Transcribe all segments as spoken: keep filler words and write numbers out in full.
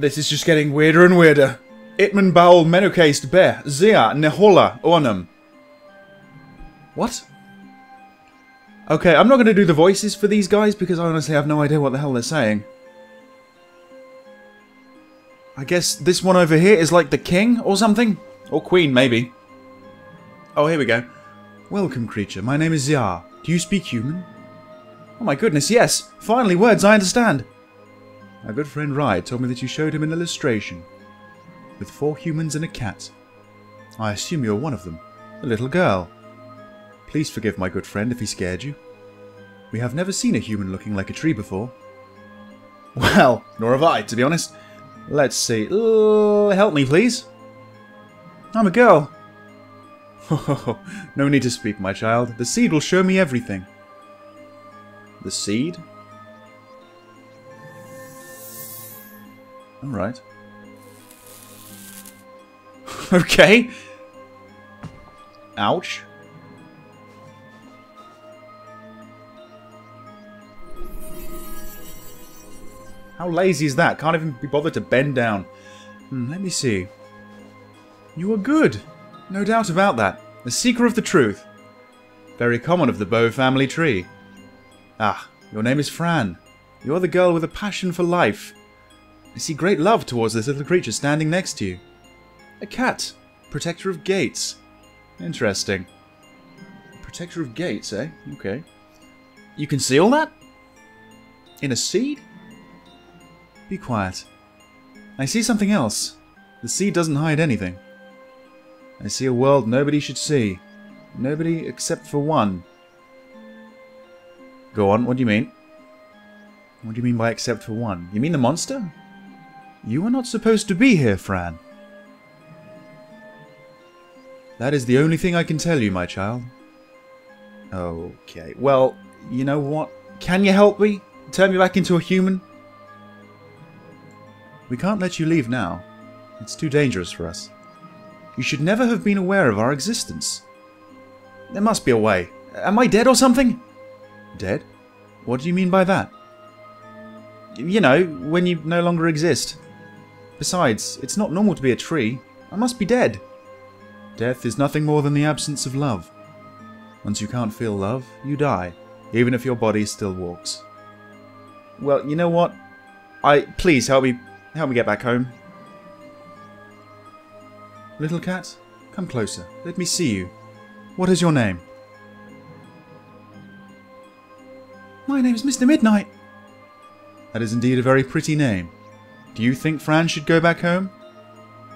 This is just getting weirder and weirder. Itman Baul Menukast Be Ziar Nehola Ornum. What? Okay, I'm not going to do the voices for these guys because I honestly have no idea what the hell they're saying. I guess this one over here is like the king or something? Or queen, maybe. Oh, here we go. Welcome, creature. My name is Ziar. Do you speak human? Oh my goodness, yes! Finally, words I understand! My good friend Rye told me that you showed him an illustration with four humans and a cat. I assume you're one of them, a little girl. Please forgive my good friend if he scared you. We have never seen a human looking like a tree before. Well, nor have I, to be honest. Let's see. Uh, help me, please. I'm a girl. No need to speak, my child. The seed will show me everything. The seed? Alright. Okay. Ouch. How lazy is that? Can't even be bothered to bend down. Hmm, let me see. You are good. No doubt about that. A seeker of the truth. Very common of the Bow family tree. Ah, your name is Fran. You're the girl with a passion for life. I see great love towards this little creature standing next to you. A cat. Protector of gates. Interesting. Protector of gates, eh? Okay. You can see all that? In a seed? Be quiet. I see something else. The seed doesn't hide anything. I see a world nobody should see. Nobody except for one. Go on, what do you mean? What do you mean by except for one? You mean the monster? You are not supposed to be here, Fran. That is the only thing I can tell you, my child. Okay, well, you know what? Can you help me? Turn me back into a human? We can't let you leave now. It's too dangerous for us. You should never have been aware of our existence. There must be a way. Am I dead or something? Dead? What do you mean by that? You know, when you no longer exist. Besides, it's not normal to be a tree. I must be dead. Death is nothing more than the absence of love. Once you can't feel love, you die, even if your body still walks. Well, you know what? I... Please, help me... Help me get back home. Little cat, come closer. Let me see you. What is your name? My name is Mister Midnight. That is indeed a very pretty name. Do you think Fran should go back home?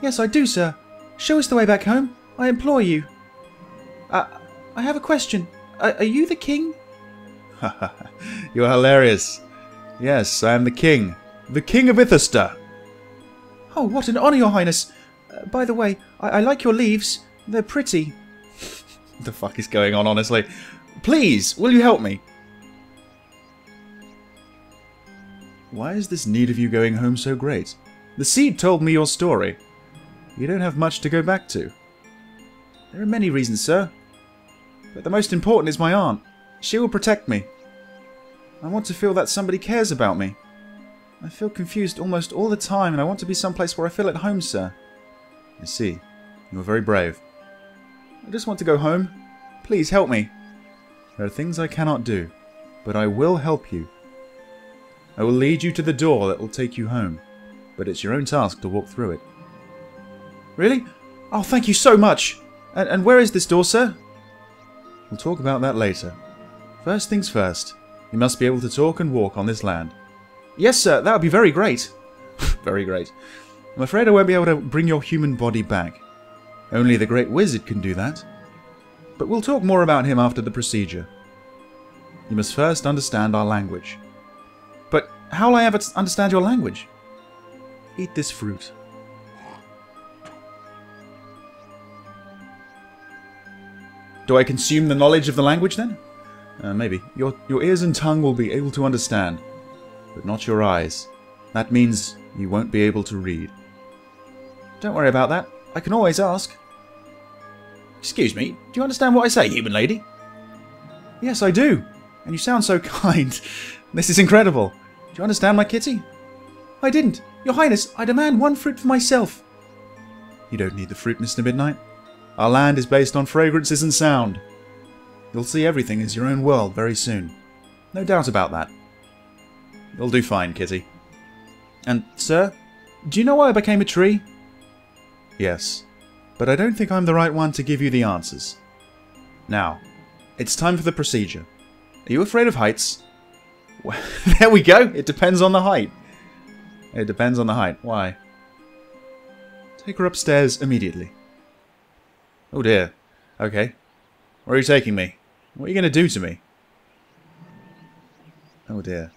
Yes, I do, sir. Show us the way back home. I implore you. Uh, I have a question. Are, are you the king? You're hilarious. Yes, I am the king. The king of Ithister. Oh, what an honour, your highness. Uh, by the way, I, I like your leaves. They're pretty. What the fuck is going on, honestly? Please, will you help me? Why is this need of you going home so great? The seed told me your story. You don't have much to go back to. There are many reasons, sir. But the most important is my aunt. She will protect me. I want to feel that somebody cares about me. I feel confused almost all the time, and I want to be someplace where I feel at home, sir. I see. You are very brave. I just want to go home. Please help me. There are things I cannot do, but I will help you. I will lead you to the door that will take you home, but it's your own task to walk through it. Really? Oh, thank you so much! And, and where is this door, sir? We'll talk about that later. First things first, you must be able to talk and walk on this land. Yes, sir, that would be very great. Very great. I'm afraid I won't be able to bring your human body back. Only the great wizard can do that. But we'll talk more about him after the procedure. You must first understand our language. But how will I ever understand your language? Eat this fruit. Do I consume the knowledge of the language then? Uh, maybe. Your, your ears and tongue will be able to understand, but not your eyes. That means you won't be able to read. Don't worry about that. I can always ask. Excuse me, do you understand what I say, human lady? Yes, I do. And you sound so kind. This is incredible. Do you understand my kitty? I didn't. Your Highness, I demand one fruit for myself. You don't need the fruit, Mister Midnight. Our land is based on fragrances and sound. You'll see everything is your own world very soon. No doubt about that. You'll do fine, Kitty. And, sir, do you know why I became a tree? Yes, but I don't think I'm the right one to give you the answers. Now, it's time for the procedure. Are you afraid of heights? Well, there we go! It depends on the height. It depends on the height. Why? Take her upstairs immediately. Oh dear. Okay. Where are you taking me? What are you going to do to me? Oh dear.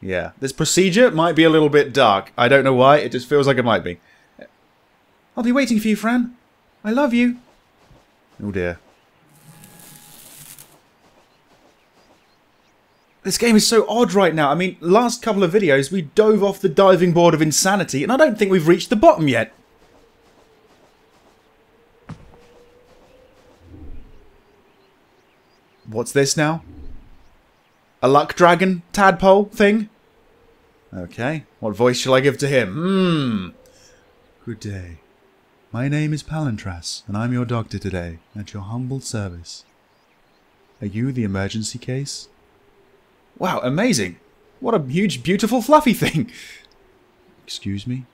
Yeah. This procedure might be a little bit dark. I don't know why. It just feels like it might be. I'll be waiting for you, Fran. I love you. Oh dear. This game is so odd right now. I mean, last couple of videos, we dove off the diving board of insanity, and I don't think we've reached the bottom yet. What's this now? A luck dragon tadpole thing? Okay, what voice shall I give to him? Hmm. Good day. My name is Palontras, and I'm your doctor today, at your humble service. Are you the emergency case? Wow, amazing. What a huge, beautiful, fluffy thing. Excuse me?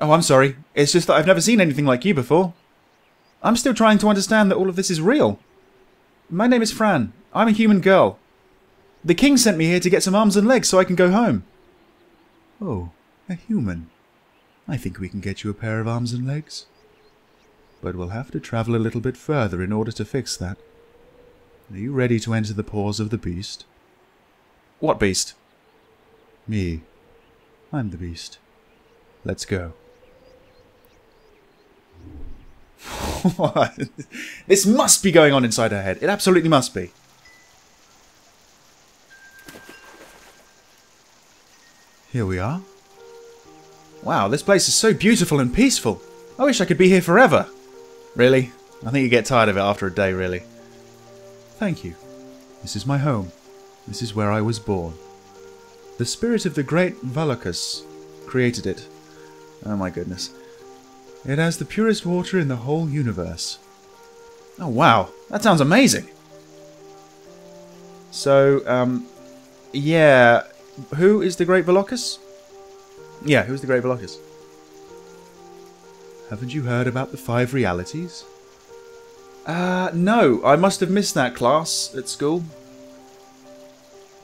Oh, I'm sorry. It's just that I've never seen anything like you before. I'm still trying to understand that all of this is real. My name is Fran. I'm a human girl. The king sent me here to get some arms and legs so I can go home. Oh, a human. I think we can get you a pair of arms and legs. But we'll have to travel a little bit further in order to fix that. Are you ready to enter the paws of the beast? What beast? Me. I'm the beast. Let's go. What? This must be going on inside her head. It absolutely must be. Here we are. Wow, this place is so beautiful and peaceful. I wish I could be here forever. Really? I think you get tired of it after a day, really. Thank you. This is my home. This is where I was born. The spirit of the great Valochus created it. Oh my goodness. It has the purest water in the whole universe. Oh wow, that sounds amazing. So, um, yeah, who is the great Valochus? Yeah, who is the great Valochus? Haven't you heard about the five realities? Uh, no, I must have missed that class at school.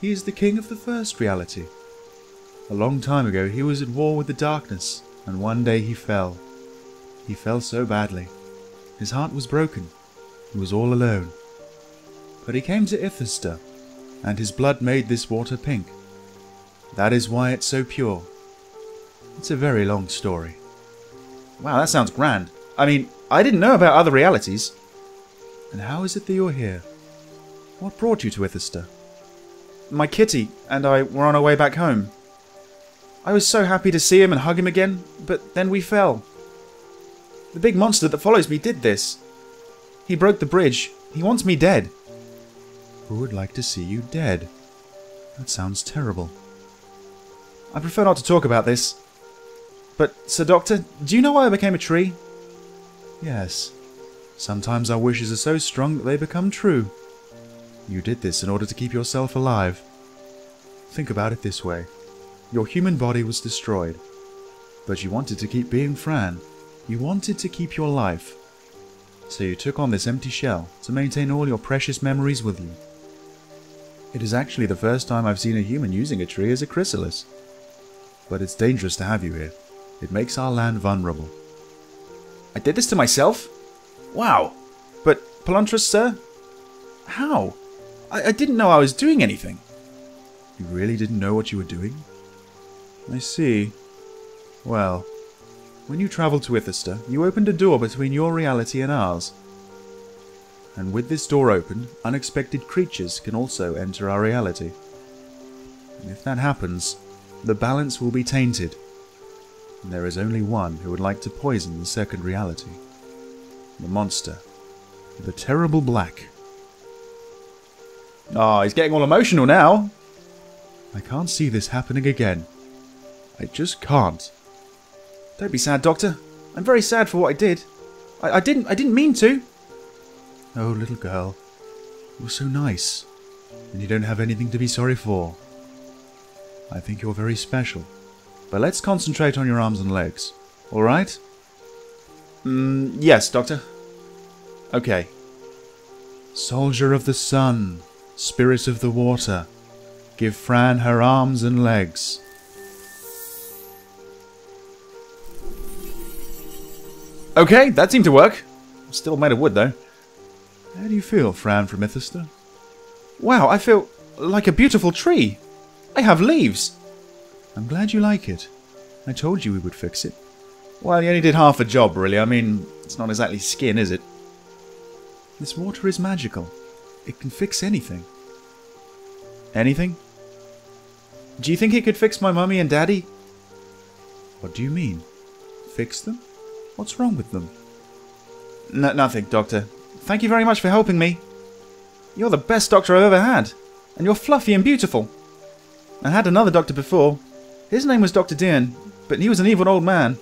He is the king of the first reality. A long time ago, he was at war with the darkness, and one day he fell. He fell so badly. His heart was broken. He was all alone. But he came to Ithister, and his blood made this water pink. That is why it's so pure. It's a very long story. Wow, that sounds grand. I mean, I didn't know about other realities. And how is it that you're here? What brought you to Ithister? My kitty and I were on our way back home. I was so happy to see him and hug him again, but then we fell. The big monster that follows me did this. He broke the bridge. He wants me dead. Who would like to see you dead? That sounds terrible. I prefer not to talk about this. But, Sir Doctor, do you know why I became a tree? Yes. Sometimes our wishes are so strong that they become true. You did this in order to keep yourself alive. Think about it this way. Your human body was destroyed. But you wanted to keep being Fran. You wanted to keep your life. So you took on this empty shell to maintain all your precious memories with you. It is actually the first time I've seen a human using a tree as a chrysalis. But it's dangerous to have you here. It makes our land vulnerable. I did this to myself? Wow. But, Palontras, sir? How? I didn't know I was doing anything. You really didn't know what you were doing? I see. Well, when you travelled to Ithister, you opened a door between your reality and ours. And with this door open, unexpected creatures can also enter our reality. And if that happens, the balance will be tainted. And there is only one who would like to poison the second reality. The monster. The terrible black. Oh, he's getting all emotional now. I can't see this happening again. I just can't. Don't be sad, Doctor. I'm very sad for what I did. I, I didn't I didn't mean to. Oh, little girl. You're so nice. And you don't have anything to be sorry for. I think you're very special. But let's concentrate on your arms and legs. Alright? Mm, yes, Doctor. Okay. Soldier of the sun, spirit of the water, give Fran her arms and legs. Okay, that seemed to work. Still made of wood, though. How do you feel, Fran from Ithister? Wow, I feel like a beautiful tree. I have leaves. I'm glad you like it. I told you we would fix it. Well, you only did half a job, really. I mean, it's not exactly skin, is it? This water is magical. It can fix anything. Anything? Do you think it could fix my mummy and daddy? What do you mean? Fix them? What's wrong with them? No, nothing, Doctor. Thank you very much for helping me. You're the best doctor I've ever had. And you're fluffy and beautiful. I had another doctor before. His name was Doctor Dean, but he was an evil old man.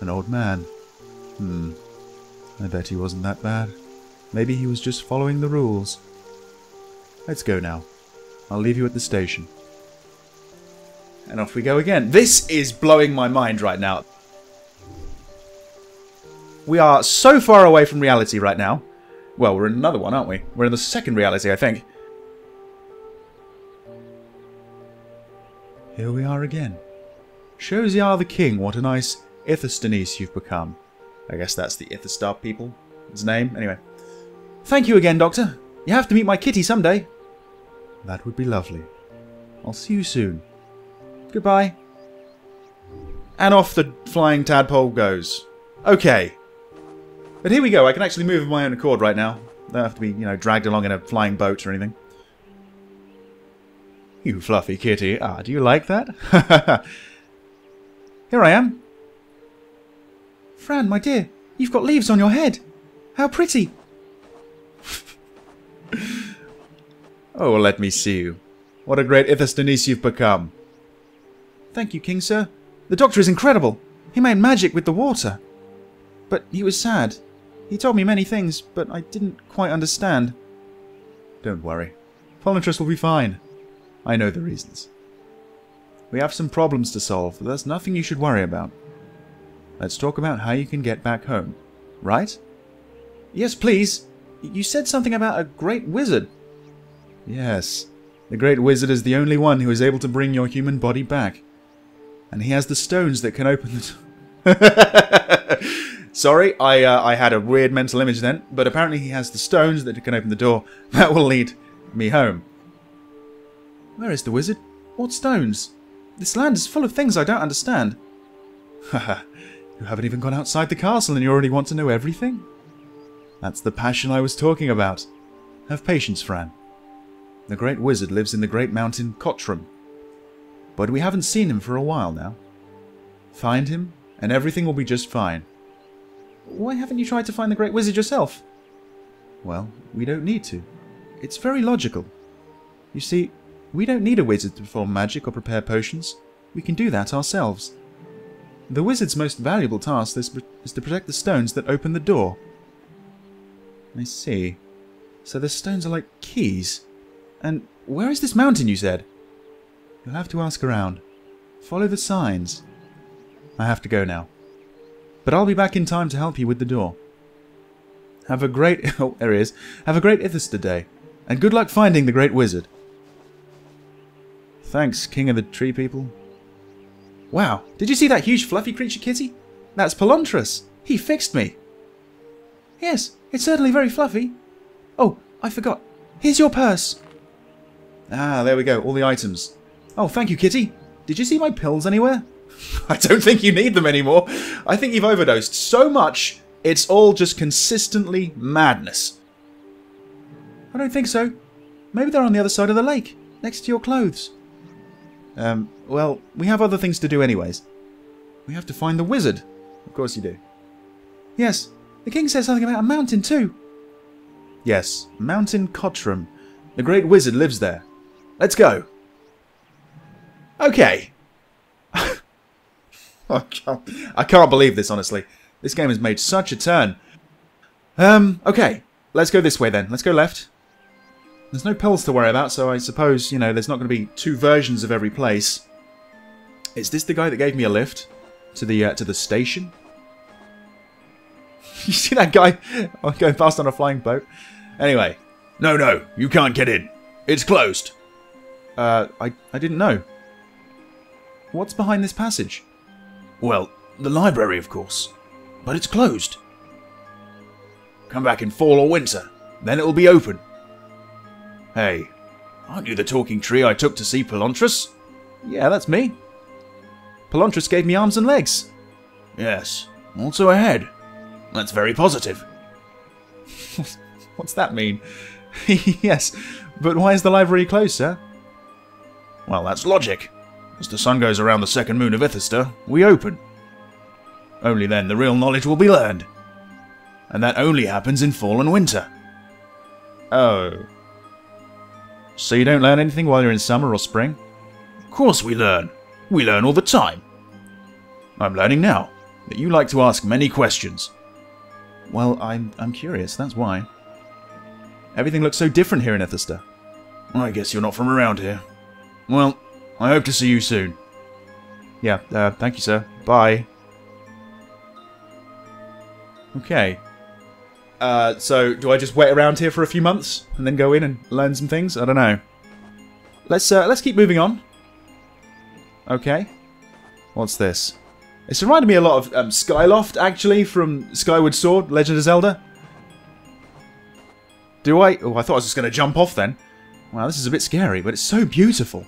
An old man? Hmm. I bet he wasn't that bad. Maybe he was just following the rules. Let's go now. I'll leave you at the station. And off we go again. This is blowing my mind right now. We are so far away from reality right now. Well, we're in another one, aren't we? We're in the second reality, I think. Here we are again. Show Ziar the king what a nice Ithasthenese you've become. I guess that's the Ithistar people. His name, anyway. Thank you again, Doctor. You have to meet my kitty someday. That would be lovely. I'll see you soon. Goodbye. And off the flying tadpole goes. Okay. But here we go. I can actually move of my own accord right now. I don't have to be, you know, dragged along in a flying boat or anything. You fluffy kitty. Ah, do you like that? Here I am. Fran, my dear, you've got leaves on your head. How pretty. Oh, let me see you. What a great Ithastanese you've become. Thank you, King Sir. The doctor is incredible. He made magic with the water. But he was sad. He told me many things, but I didn't quite understand. Don't worry. Palontras will be fine. I know the reasons. We have some problems to solve, but there's nothing you should worry about. Let's talk about how you can get back home. Right? Yes, please. You said something about a great wizard. Yes. The great wizard is the only one who is able to bring your human body back. And he has the stones that can open the... Sorry, I uh, I had a weird mental image then, but apparently he has the stones that can open the door. That will lead me home. Where is the wizard? What stones? This land is full of things I don't understand. Haha, you haven't even gone outside the castle and you already want to know everything? That's the passion I was talking about. Have patience, Fran. The great wizard lives in the great mountain Cotram. But we haven't seen him for a while now. Find him, and everything will be just fine. Why haven't you tried to find the great wizard yourself? Well, we don't need to. It's very logical. You see, we don't need a wizard to perform magic or prepare potions. We can do that ourselves. The wizard's most valuable task is, is to protect the stones that open the door. I see. So the stones are like keys. And where is this mountain, you said? You'll have to ask around. Follow the signs. I have to go now. But I'll be back in time to help you with the door. Have a great... Oh, there he is. Have a great Ithister day. And good luck finding the great wizard. Thanks, King of the Tree People. Wow, did you see that huge fluffy creature, kitty? That's Palontras. He fixed me. Yes, it's certainly very fluffy. Oh, I forgot. Here's your purse. Ah, there we go. All the items. Oh, thank you, kitty. Did you see my pills anywhere? I don't think you need them anymore. I think you've overdosed so much, it's all just consistently madness. I don't think so. Maybe they're on the other side of the lake, next to your clothes. Um, well, we have other things to do anyways. We have to find the wizard. Of course you do. Yes, the king said something about a mountain too. Yes, Mountain Cotram. The great wizard lives there. Let's go. Okay. I can't, I can't believe this, honestly. This game has made such a turn. Um, okay. Let's go this way, then. Let's go left. There's no pills to worry about, so I suppose, you know, there's not going to be two versions of every place. Is this the guy that gave me a lift to the uh, to the station? You see that guy going past on a flying boat? Anyway. No, no. You can't get in. It's closed. Uh, I, I didn't know. What's behind this passage? Well, the library, of course. But it's closed. Come back in fall or winter. Then it will be open. Hey, aren't you the talking tree I took to see Palontras? Yeah, that's me. Palontras gave me arms and legs. Yes, also a head. That's very positive. What's that mean? Yes, but why is the library closed, sir? Well, that's logic. As the sun goes around the second moon of Ithister, we open. Only then the real knowledge will be learned. And that only happens in fall and winter. Oh. So you don't learn anything while you're in summer or spring? Of course we learn. We learn all the time. I'm learning now that you like to ask many questions. Well, I'm, I'm curious, that's why. Everything looks so different here in Ithister. I guess you're not from around here. Well, I hope to see you soon. Yeah, uh, thank you, sir. Bye. Okay. Uh, so, do I just wait around here for a few months and then go in and learn some things? I don't know. Let's uh, let's keep moving on. Okay. What's this? It's reminded me a lot of um, Skyloft, actually, from Skyward Sword, Legend of Zelda. Do I? Oh, I thought I was just going to jump off then. Wow, this is a bit scary, but it's so beautiful.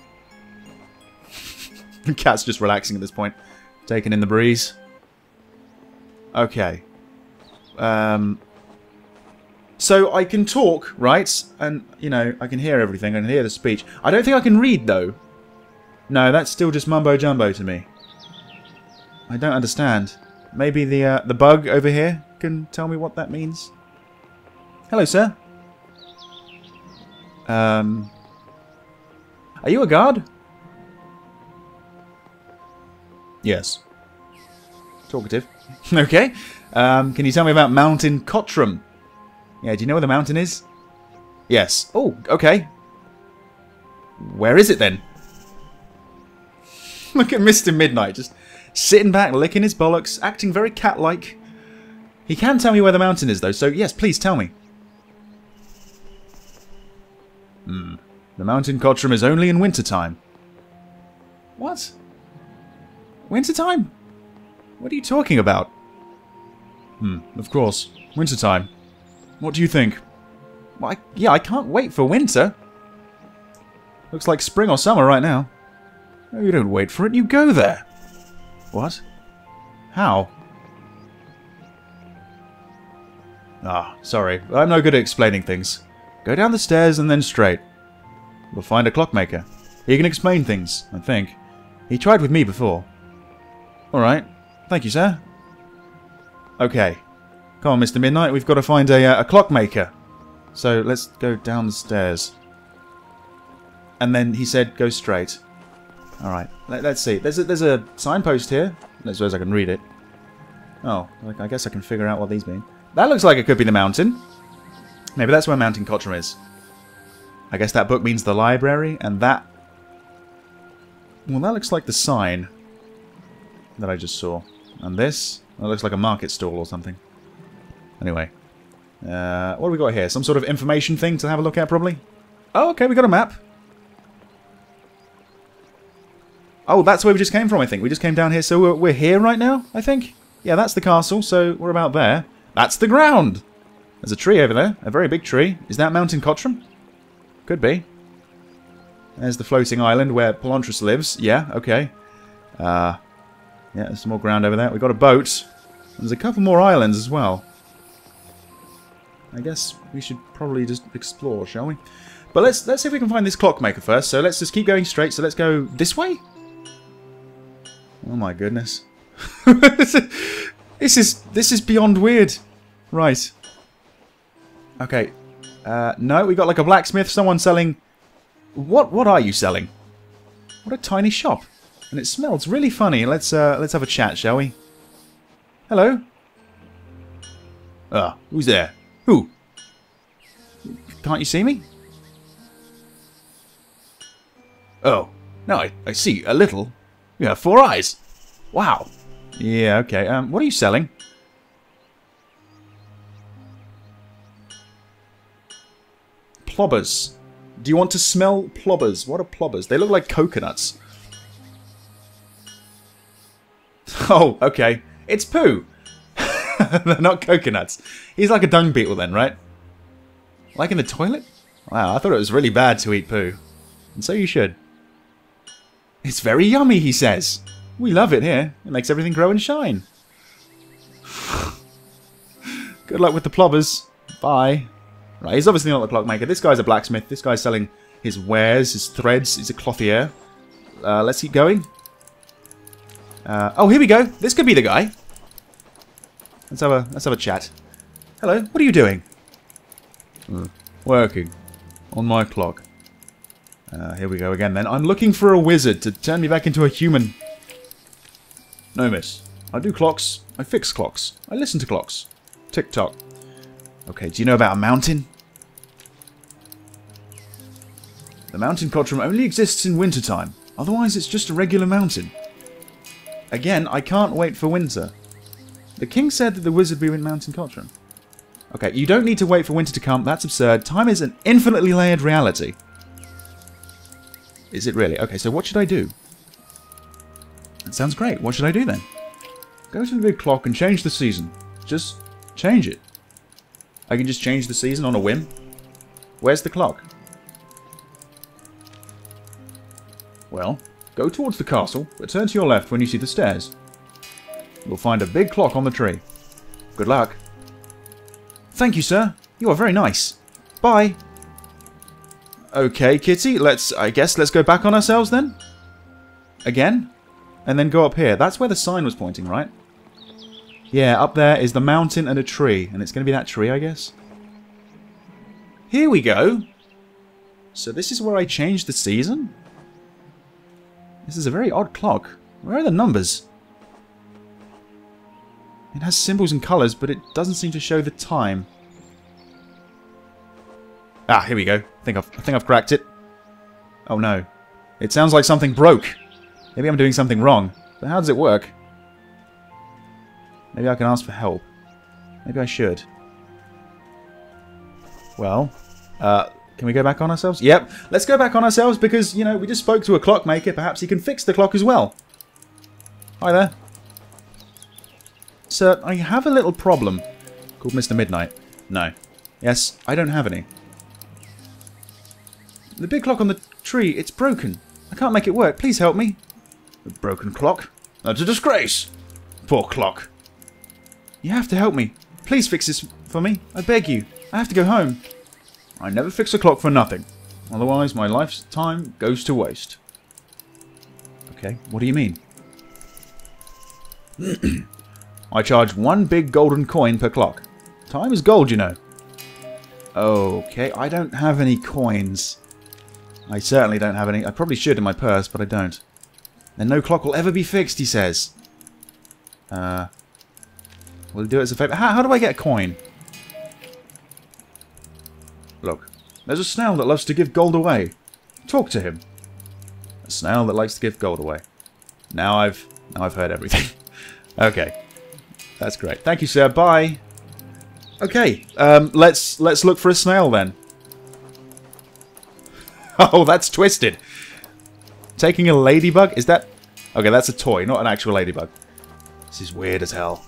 The cat's just relaxing at this point, taking in the breeze. Okay. Um, so I can talk, right? And, you know, I can hear everything. I can hear the speech. I don't think I can read, though. No, that's still just mumbo-jumbo to me. I don't understand. Maybe the, uh, the bug over here can tell me what that means? Hello, sir. Um, are you a guard? Yes. Talkative. Okay. Um, can you tell me about Mountain Cotram? Yeah, do you know where the mountain is? Yes. Oh, okay. Where is it then? Look at Mister Midnight, just sitting back, licking his bollocks, acting very cat-like. He can tell me where the mountain is, though, so yes, please tell me. Hmm. The Mountain Cotram is only in wintertime. What? Wintertime? What are you talking about? Hmm, of course. Wintertime. What do you think? Well, I, yeah, I can't wait for winter. Looks like spring or summer right now. No, you don't wait for it. You go there. What? How? Ah, sorry. I'm no good at explaining things. Go down the stairs and then straight. We'll find a clockmaker. He can explain things, I think. He tried with me before. Alright. Thank you, sir. Okay. Come on, Mister Midnight. We've got to find a, uh, a clockmaker. So let's go down the stairs. And then he said, go straight. Alright. Let, let's see. There's a, there's a signpost here. I suppose I can read it. Oh. I guess I can figure out what these mean. That looks like it could be the mountain. Maybe that's where Mountain Cotram is. I guess that book means the library. And that... Well, that looks like the sign that I just saw. And this? Well, it looks like a market stall or something. Anyway. Uh, what have we got here? Some sort of information thing to have a look at, probably? Oh, okay, we got a map. Oh, that's where we just came from, I think. We just came down here, so we're, we're here right now, I think? Yeah, that's the castle, so we're about there. That's the ground! There's a tree over there. A very big tree. Is that Mountain Cotram? Could be. There's the floating island where Palontras lives. Yeah, okay. Uh... Yeah, there's some more ground over there. We've got a boat. There's a couple more islands as well. I guess we should probably just explore, shall we? But let's let's see if we can find this clockmaker first. So let's just keep going straight. So let's go this way? Oh my goodness. This is this is beyond weird. Right. Okay. Uh, no, we got like a blacksmith. Someone selling... What, what are you selling? What a tiny shop. and it smells really funny. Let's uh, let's have a chat, shall we? Hello. Ah, uh, who's there? Who? Can't you see me? Oh, no, I, I see a little. You have four eyes. Wow. Yeah, okay. Um, what are you selling? Plobbers. Do you want to smell plobbers? What are plobbers? They look like coconuts. Oh, okay. It's poo. They're not coconuts. He's like a dung beetle then, right? Like in the toilet? Wow, I thought it was really bad to eat poo. And so you should. It's very yummy, he says. We love it here. It makes everything grow and shine. Good luck with the plobbers. Bye. Right, he's obviously not the clockmaker. This guy's a blacksmith. This guy's selling his wares, his threads. He's a clothier. Uh, let's keep going. Uh, oh, here we go. This could be the guy. Let's have a let's have a chat. Hello. What are you doing? Mm, working on my clock. Uh, here we go again. Then I'm looking for a wizard to turn me back into a human. No, miss. I do clocks. I fix clocks. I listen to clocks. Tick tock. Okay. Do you know about a mountain? The mountain Cotram only exists in wintertime. Otherwise, it's just a regular mountain. Again, I can't wait for winter. The king said that the wizard would be in Mountain Cotram. Okay, you don't need to wait for winter to come. That's absurd. Time is an infinitely layered reality. Is it really? Okay, so what should I do? That sounds great. What should I do then? Go to the big clock and change the season. Just change it. I can just change the season on a whim? Where's the clock? Well... Go towards the castle, but turn to your left when you see the stairs. You'll find a big clock on the tree. Good luck. Thank you, sir. You are very nice. Bye. Okay, Kitty, let's, I guess, let's go back on ourselves then? Again? And then go up here. That's where the sign was pointing, right? Yeah, up there is the mountain and a tree, and it's going to be that tree, I guess. Here we go. So this is where I changed the season? This is a very odd clock. Where are the numbers? It has symbols and colours, but it doesn't seem to show the time. Ah, here we go. I think I've, I think I've cracked it. Oh no. It sounds like something broke. Maybe I'm doing something wrong. But how does it work? Maybe I can ask for help. Maybe I should. Well, uh... can we go back on ourselves? Yep. Let's go back on ourselves because, you know, we just spoke to a clockmaker. Perhaps he can fix the clock as well. Hi there. Sir, I have a little problem called Mister Midnight. No. Yes, I don't have any. The big clock on the tree, it's broken. I can't make it work. Please help me. A broken clock? That's a disgrace. Poor clock. You have to help me. Please fix this for me. I beg you. I have to go home. I never fix a clock for nothing. Otherwise, my life's time goes to waste. Okay, what do you mean? I charge one big golden coin per clock. Time is gold, you know. Okay, I don't have any coins. I certainly don't have any. I probably should in my purse, but I don't. Then no clock will ever be fixed, he says. Uh, we'll do it as a favour. How, how do I get a coin? Look, there's a snail that loves to give gold away. Talk to him. A snail that likes to give gold away. Now I've now I've heard everything. Okay, that's great. Thank you, sir. Bye. Okay, um, let's let's look for a snail then. Oh, that's twisted. Taking a ladybug? Is that? Okay, that's a toy, not an actual ladybug. This is weird as hell.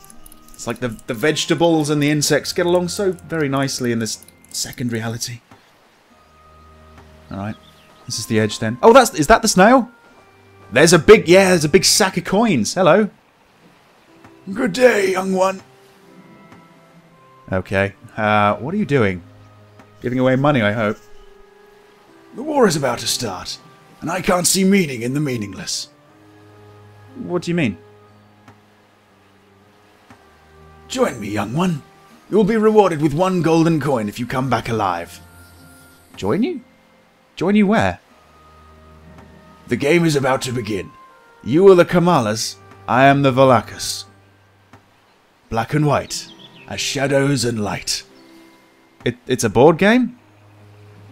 It's like the the vegetables and the insects get along so very nicely in this. Second reality. Alright. This is the edge then. Oh, that's is that the snail? There's a big yeah, there's a big sack of coins. Hello. Good day, young one. Okay. Uh what are you doing? Giving away money, I hope. The war is about to start, and I can't see meaning in the meaningless. What do you mean? Join me, young one. You'll be rewarded with one golden coin if you come back alive. Join you? Join you where? The game is about to begin. You are the Kamalas, I am the Valakas. Black and white, as shadows and light. It, it's a board game?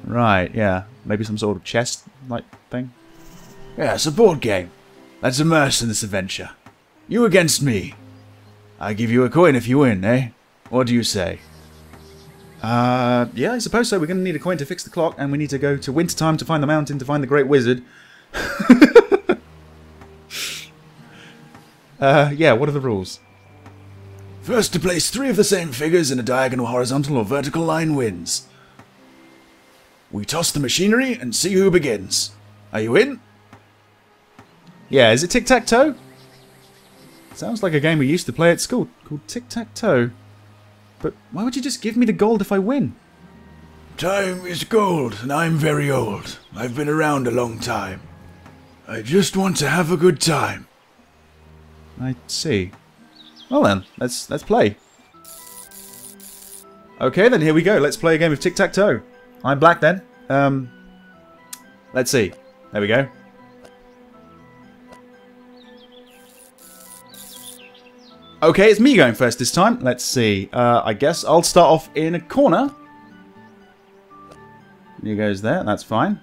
Right, yeah. Maybe some sort of chess-like thing? Yeah, it's a board game. Let's immerse in this adventure. You against me. I give you a coin if you win, eh? What do you say? Uh, yeah, I suppose so. We're going to need a coin to fix the clock, and we need to go to Wintertime to find the mountain, to find the Great Wizard. uh, yeah, what are the rules? First to place three of the same figures in a diagonal, horizontal, or vertical line wins. We toss the machinery and see who begins. Are you in? Yeah, is it tic-tac-toe? Sounds like a game we used to play at school, called tic-tac-toe. But why would you just give me the gold if I win? Time is gold, and I'm very old. I've been around a long time. I just want to have a good time. I see. Well then, let's let's play. Okay then, here we go. Let's play a game of tic-tac-toe. I'm black then. Um, let's see. There we go. Okay, it's me going first this time. Let's see. Uh, I guess I'll start off in a corner. Here goes there. That's fine.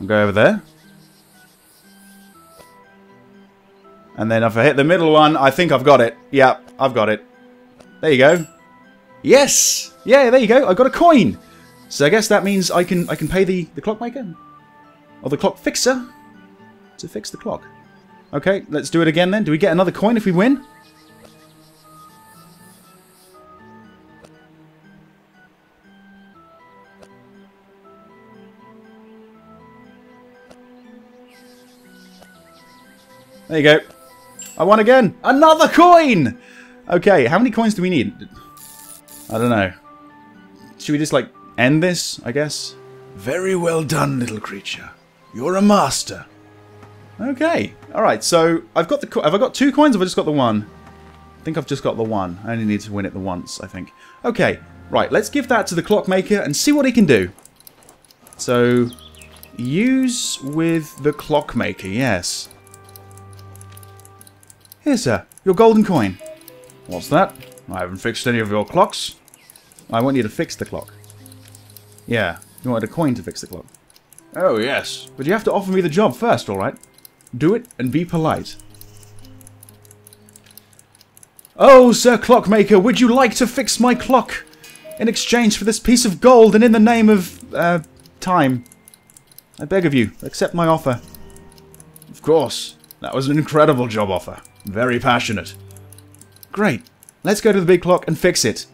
I'll go over there. And then if I hit the middle one, I think I've got it. Yeah, I've got it. There you go. Yes! Yeah, there you go. I got a coin. So I guess that means I can I can pay the, the clockmaker. Or the clock fixer. To fix the clock. Okay, let's do it again then. Do we get another coin if we win? There you go. I won again. Another coin! Okay, how many coins do we need? I don't know. Should we just, like, end this, I guess? Very well done, little creature. You're a master. Okay, alright, so I've got the have I got two coins or have I just got the one? I think I've just got the one. I only need to win it the once, I think. Okay, right, let's give that to the clockmaker and see what he can do. So, use with the clockmaker, yes. Here, sir, your golden coin. What's that? I haven't fixed any of your clocks. I want you to fix the clock. Yeah, you wanted a coin to fix the clock. Oh, yes. But you have to offer me the job first, alright? Do it and be polite. Oh, Sir Clockmaker, would you like to fix my clock in exchange for this piece of gold and in the name of, uh, time? I beg of you, accept my offer. Of course. That was an incredible job offer. Very passionate. Great. Let's go to the big clock and fix it.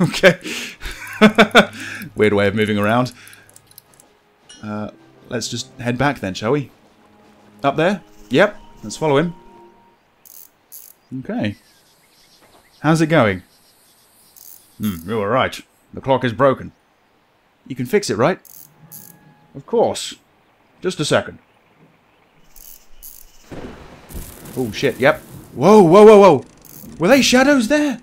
Okay. Weird way of moving around. Uh... Let's just head back then, shall we? Up there? Yep. Let's follow him. Okay. How's it going? Hmm, you were right. The clock is broken. You can fix it, right? Of course. Just a second. Oh, shit, yep. Whoa, whoa, whoa, whoa! Were they shadows there?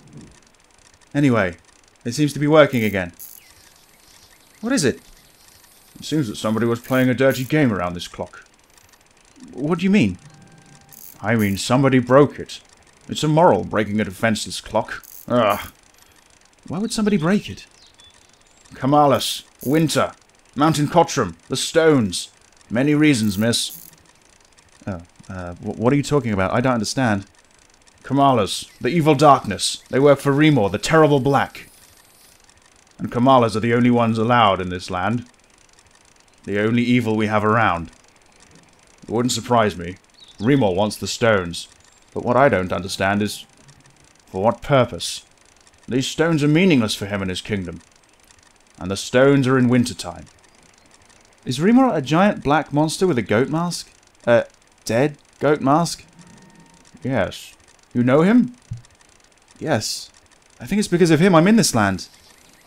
Anyway, it seems to be working again. What is it? It seems that somebody was playing a dirty game around this clock. What do you mean? I mean somebody broke it. It's immoral breaking a defenseless clock. Ugh. Why would somebody break it? Kamalas, winter, Mountain Cotram, the stones. Many reasons, miss. Oh, uh, what are you talking about? I don't understand. Kamalas, the evil darkness. They work for Remor, the terrible black. And Kamalas are the only ones allowed in this land. The only evil we have around. It wouldn't surprise me. Remor wants the stones. But what I don't understand is... for what purpose? These stones are meaningless for him and his kingdom. And the stones are in wintertime. Is Remor a giant black monster with a goat mask? A dead goat mask? Yes. You know him? Yes. I think it's because of him I'm in this land.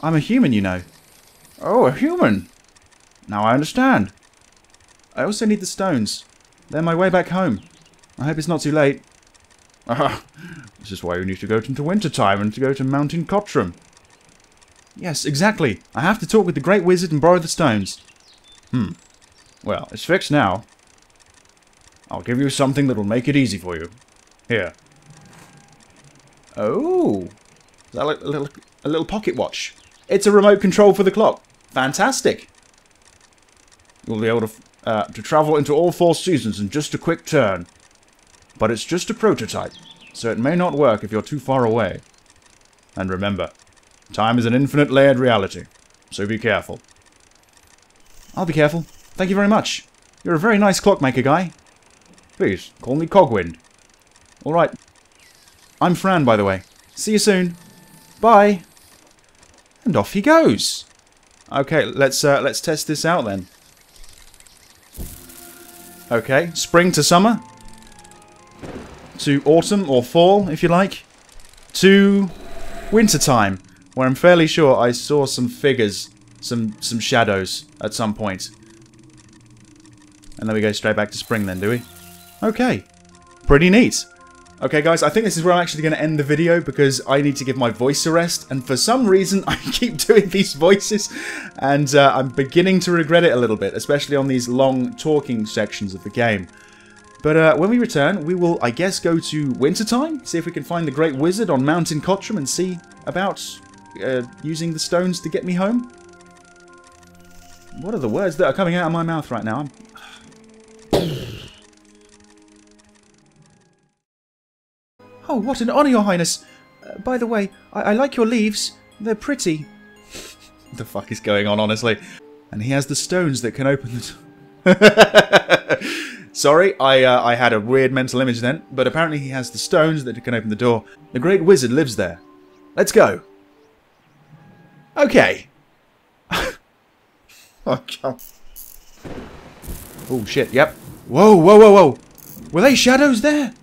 I'm a human, you know. Oh, a human! Now I understand. I also need the stones. They're my way back home. I hope it's not too late. This is why we need to go into wintertime and to go to Mountain Cotram. Yes, exactly. I have to talk with the great wizard and borrow the stones. Hmm. Well, it's fixed now. I'll give you something that'll make it easy for you. Here. Oh. Is that like a little, a little pocket watch? It's a remote control for the clock. Fantastic. You'll be able to, uh, to travel into all four seasons in just a quick turn. But it's just a prototype, so it may not work if you're too far away. And remember, time is an infinite layered reality, so be careful. I'll be careful. Thank you very much. You're a very nice clockmaker guy. Please, call me Cogwind. Alright. I'm Fran, by the way. See you soon. Bye. And off he goes. Okay, let's uh, let's test this out then. Okay, spring to summer. To autumn or fall, if you like. To winter time, where I'm fairly sure I saw some figures, some some shadows at some point. And then we go straight back to spring then, do we? Okay. Pretty neat. Okay guys, I think this is where I'm actually going to end the video because I need to give my voice a rest. And for some reason, I keep doing these voices. And uh, I'm beginning to regret it a little bit, especially on these long talking sections of the game. But uh, when we return, we will, I guess, go to wintertime. See if we can find the Great Wizard on Mountain Cotram and see about uh, using the stones to get me home. What are the words that are coming out of my mouth right now? I'm... Oh, what an honour, Your Highness! Uh, by the way, I, I like your leaves. They're pretty. What the fuck is going on, honestly? And he has the stones that can open the door. Sorry, I, uh, I had a weird mental image then, but apparently he has the stones that can open the door. The Great Wizard lives there. Let's go. Okay. Oh, God. Oh, shit, yep. Whoa, whoa, whoa, whoa. Were they shadows there?